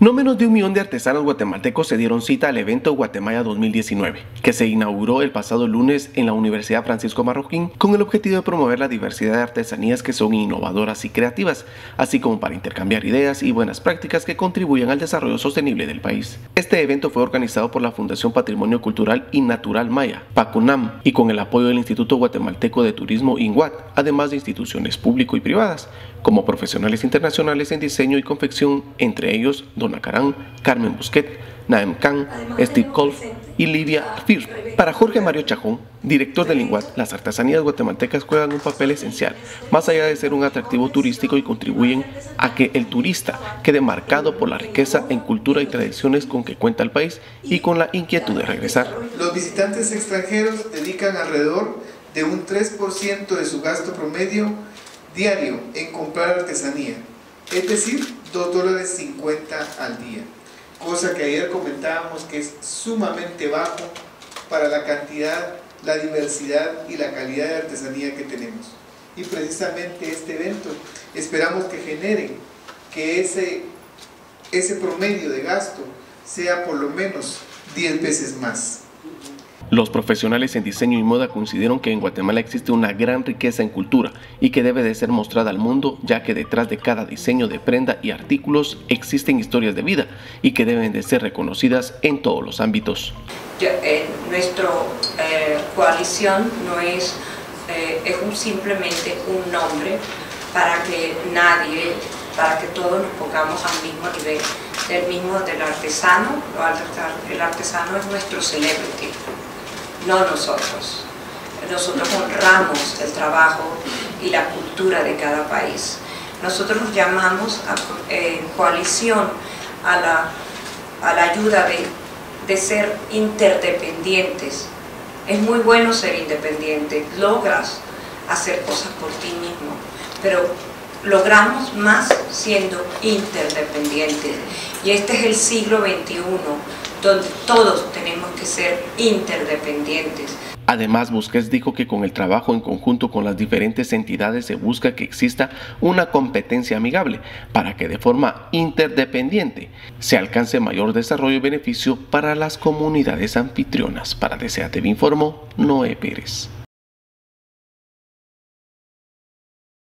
No menos de 1 millón de artesanos guatemaltecos se dieron cita al evento GuateMaya 2019, que se inauguró el pasado lunes en la Universidad Francisco Marroquín con el objetivo de promover la diversidad de artesanías que son innovadoras y creativas, así como para intercambiar ideas y buenas prácticas que contribuyan al desarrollo sostenible del país. Este evento fue organizado por la Fundación Patrimonio Cultural y Natural Maya Pacunam y con el apoyo del Instituto Guatemalteco de Turismo INGUAT, además de instituciones público y privadas, como profesionales internacionales en diseño y confección, entre ellos Dona Karan, Carmen Busquets, Naem Khan, Steven Kolb y Livia Firth. Para Jorge Mario Chajón, director del INGUAT, las artesanías guatemaltecas juegan un papel esencial, más allá de ser un atractivo turístico, y contribuyen a que el turista quede marcado por la riqueza en cultura y tradiciones con que cuenta el país y con la inquietud de regresar. Los visitantes extranjeros dedican alrededor de un 3% de su gasto promedio diario en comprar artesanía, es decir, $2.50 al día, cosa que ayer comentábamos que es sumamente bajo para la cantidad, la diversidad y la calidad de artesanía que tenemos. Y precisamente este evento esperamos que genere que ese promedio de gasto sea por lo menos 10 veces más. Los profesionales en diseño y moda consideran que en Guatemala existe una gran riqueza en cultura y que debe de ser mostrada al mundo, ya que detrás de cada diseño de prenda y artículos existen historias de vida y que deben de ser reconocidas en todos los ámbitos. Nuestra coalición no es, simplemente un nombre para que nadie, para que todos nos pongamos al mismo nivel, del artesano. El artesano es nuestro celebrity, no nosotros. Nosotros honramos el trabajo y la cultura de cada país. Nosotros nos llamamos coalición a la ayuda de ser interdependientes. Es muy bueno ser independiente, logras hacer cosas por ti mismo, pero logramos más siendo interdependientes. Y este es el siglo XXI, donde todos tenemos que ser interdependientes. Además, Busquets dijo que con el trabajo en conjunto con las diferentes entidades se busca que exista una competencia amigable para que de forma interdependiente se alcance mayor desarrollo y beneficio para las comunidades anfitrionas. Para Desea TV informó Noé Pérez.